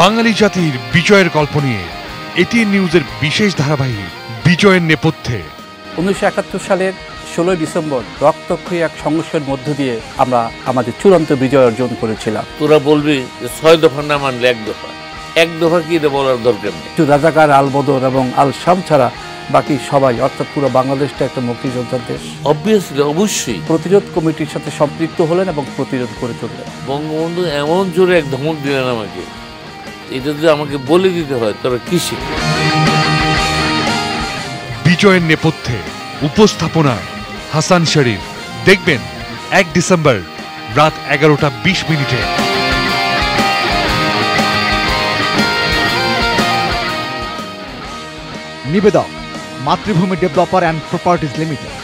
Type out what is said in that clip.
বাঙালি জাতির বিজয়ের গল্প নিয়ে এটিএন নিউজের বিশেষ ধারাবাহিক বিজয়ের নেপথ্যে ১৯৭১ সালের ১৬ ডিসেম্বর রক্তক্ষয়ী এক সংঘর্ষের মধ্য দিয়ে আমরা আমাদের চূড়ান্ত বিজয় অর্জন করেছিলাম। তোরা বলবি যে ৬ দফা না মানলে ১ দফা, ১ দফা কি বলার দরকার নেই। রাজাকার, আলবদর এবং আল শাম ছাড়া বাকি সবাই, অর্থাৎ পুরো বাংলাদেশটা একটা মুক্তিযোদ্ধার দেশ। অবভিয়াসলি, অবশ্যই প্রতিরোধ কমিটির সাথে সম্পৃক্ত হলেন এবং প্রতিরোধ করে চললেন। বঙ্গবন্ধু এমন জোরে এক ধমক দিলেন আমাকে, এটা যদি আমাকে বলে দিতে হয় তবে কি শিখবে। বিজয়ের নেপথ্যে উপস্থাপনায় হাসান শরীফ। দেখবেন ১ ডিসেম্বর রাত ১১টা ২০ মিনিটে। নিবেদক মাতৃভূমি ডেভেলপার অ্যান্ড প্রপার্টিজ লিমিটেড।